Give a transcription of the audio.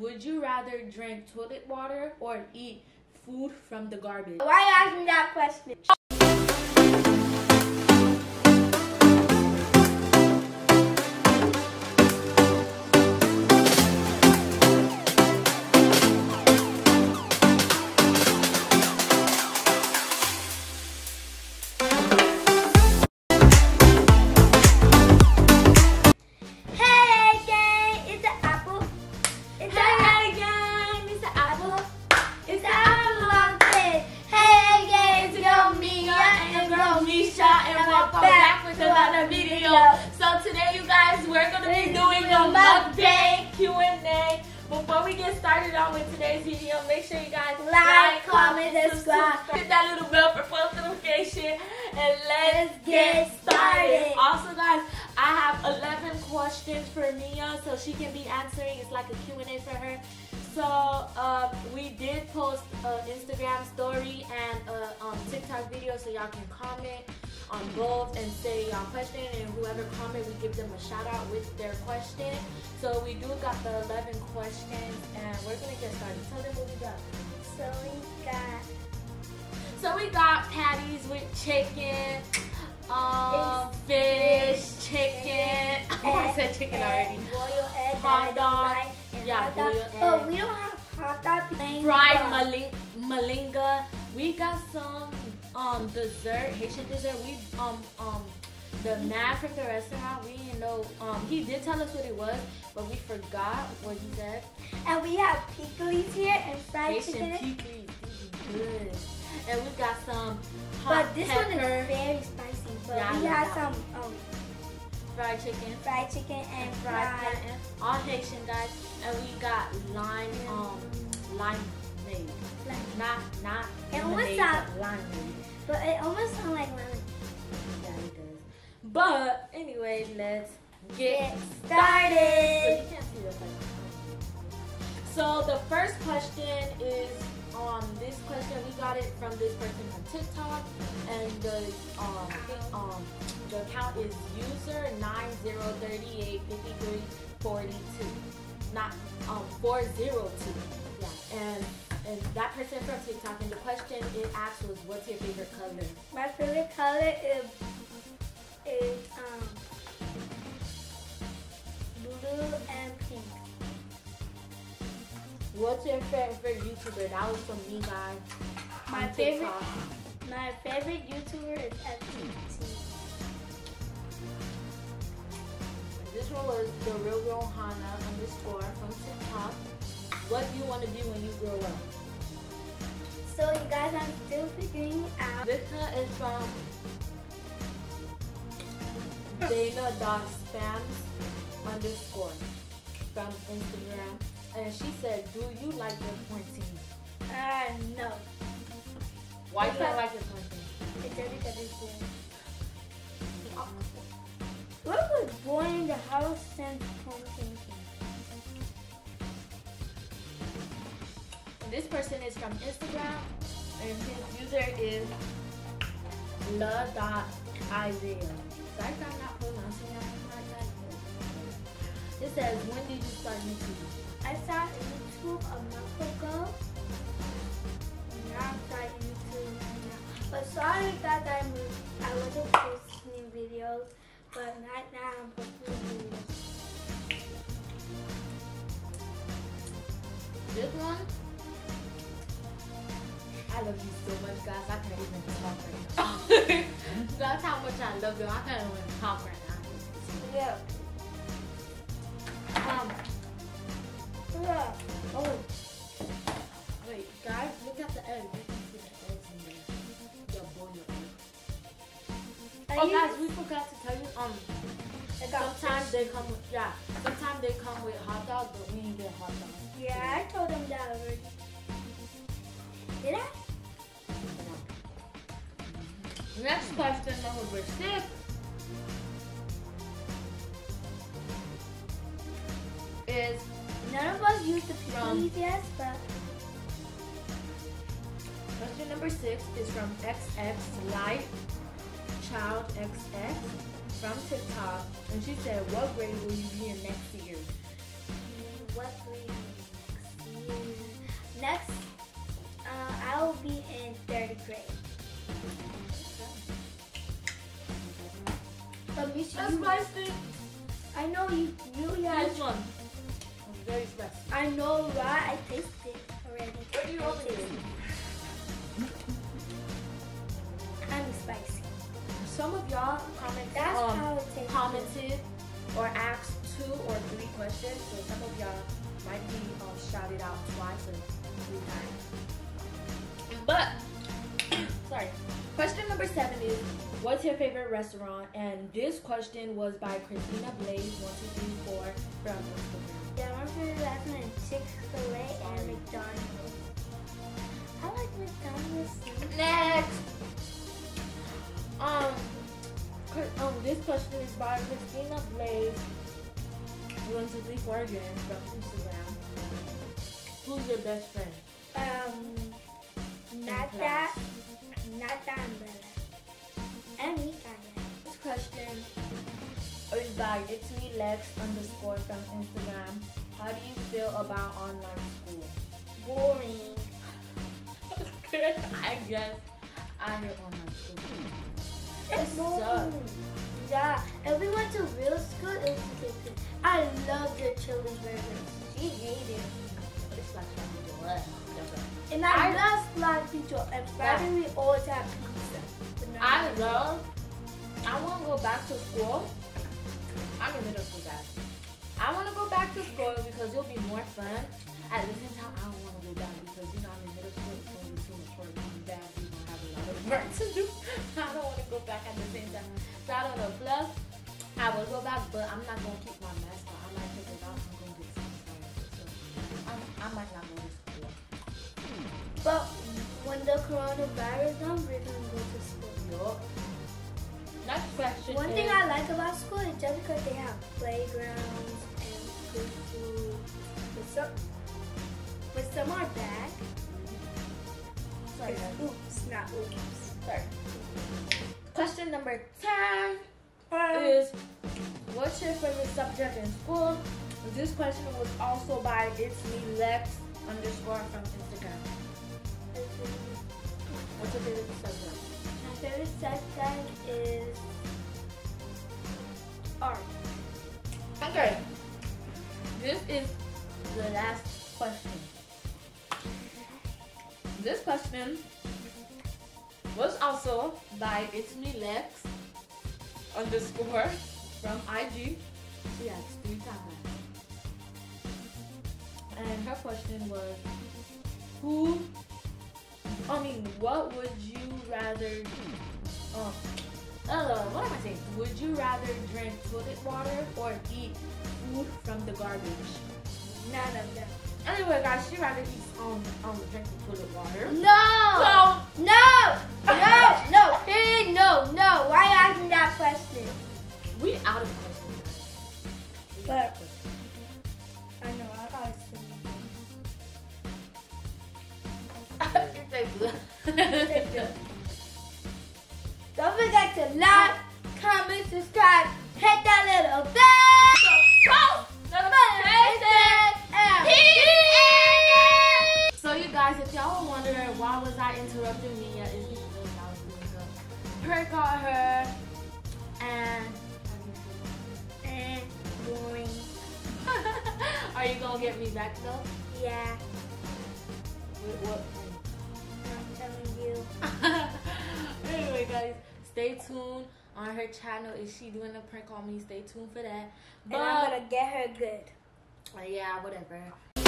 would you rather drink toilet water or eat food from the garbage? Why ask me that question? With today's video, make sure you guys like, comment, and subscribe. Hit that little bell for post notification, and let's get started. Also, guys, I have 11 questions for Mia, so she can be answering. It's like a Q&A for her. So we did post an Instagram story and TikTok video, so y'all can comment on both and say y'all question, and whoever comment, we give them a shout out with their question. So we do got the 11 questions, and we're gonna get started. Tell them what we got. So we got patties with chicken, fish, chicken. I said chicken already. Boiled egg, hot dog. Yeah, boiled egg. But we don't have hot dog. Fried molinga. We got some dessert, Haitian dessert. We the man from the restaurant, we didn't know, he did tell us what it was, but we forgot what he said. And we have pickles here and fried Haitian chicken. Good. And we got some hot pepper. But this one is very spicy. But yeah, we had some fried chicken and fried pepper. All Haitian, guys. And we got lime, limeade. Not lemonade, but limeade. But it almost sounds like lemon. Yeah, it does. But anyway, let's get started. So you can't see the question. So the first question is on this question. We got it from this person on TikTok, and the account is user90385342. Not 402. Yeah, and that person from TikTok, and the question it asked was, what's your favorite color? My favorite color is blue and pink. What's your favorite YouTuber? That was from me, guys. My favorite YouTuber is FPT. This one was the Real Girl Hannah _ from TikTok. What do you want to be when you grow up? So you guys, I'm still figuring out. This one is from dana.spams _ from Instagram, and she said, do you like your quarantine? No. Why do I like your quarantine? It's everybody's doing. We was born in the house since quarantine. This person is from Instagram, and his user is love.israel. So I found out pronouncing that like that. It says, when did you start YouTube? I started YouTube a month ago. Now I started YouTube now. But sorry that I wasn't posting videos, but right now I'm posting videos. This one? I love you so much, guys. I can't even talk right now. That's how much I love you. I can't even talk right now. Yeah. Oh. Wait, guys, look at the egg. You can see the eggs in there. The boiler egg. Oh, guys, we forgot to tell you. Sometimes they come with hot dogs, but we didn't get hot dogs. Yeah, I told them that already. Did I? Next question, number 6. Is none of us used the previous, but question number 6 is from XXLightChildXX from TikTok, and she said, "What grade will you be in next year?" What grade? Yes, that's spicy. I know you really have. This one is very spicy. I know, right? I tasted it already. What do you want to do? I'm spicy. Some of y'all commented, or asked 2 or 3 questions. So some of y'all might be shouted out twice or 3 times. But sorry. Question number 7 is, what's your favorite restaurant? And this question was by Christina Blaze 1234 from Instagram. Yeah, my favorite restaurant is Chick fil A and McDonald's. I like McDonald's. Next. This question is by Christina Blaze 1234 again from Instagram. Who's your best friend? Nata and Bella. And me, Kanye. This question is by itsmelex_ from Instagram. How do you feel about online school? Boring. Okay, I guess I hate online school. It's boring. Yeah, if we went to real school, it was good. I love the children's burgers. She hated it. It's like what? And I love splash pizza, and finally we always have pizza. I want to go back to school. I'm in middle school, guys. I want to go back to school because it'll be more fun. At the same time, I don't want to go back because, you know, I'm in middle school. It's going to be too much work. I'm bad. We're going to have a lot of work to do. I don't want to go back at the same time. So I don't know. Plus, I will go back, but I'm not going to keep my mask on. I might take it off. I'm going to get something. So I might not go to school. But when the coronavirus comes, we're going to go to school. Yup. Next question. One thing I like about school is just because they have playgrounds and good food. But some are bad. Sorry. Oops, not oops. Sorry. Question number 10 is, what's your favorite subject in school? This question was also by itsmelex_ from Instagram. What's your favorite subject? My favorite subject is art. Okay. This is the last question. This question was also by itsmelex_ from IG. She asked 3 times. And her question was, what would you rather do? What am I saying? Would you rather drink toilet water or eat food from the garbage? None of them. Anyway, guys, she'd rather eat drink the toilet water. No! So, no! Why are you asking that question? We out of questions. But I know I got something. Don't forget to like, comment, subscribe, hit that little bell, notification. So you guys, if y'all were wondering why was I interrupting Mia, it's because I was doing the prank on her and boring. Are you gonna get me back though? Yeah. Wait, what? Anyway, guys, stay tuned on her channel. Is she doing a prank on me? Stay tuned for that. But and I'm gonna get her good. Yeah, whatever.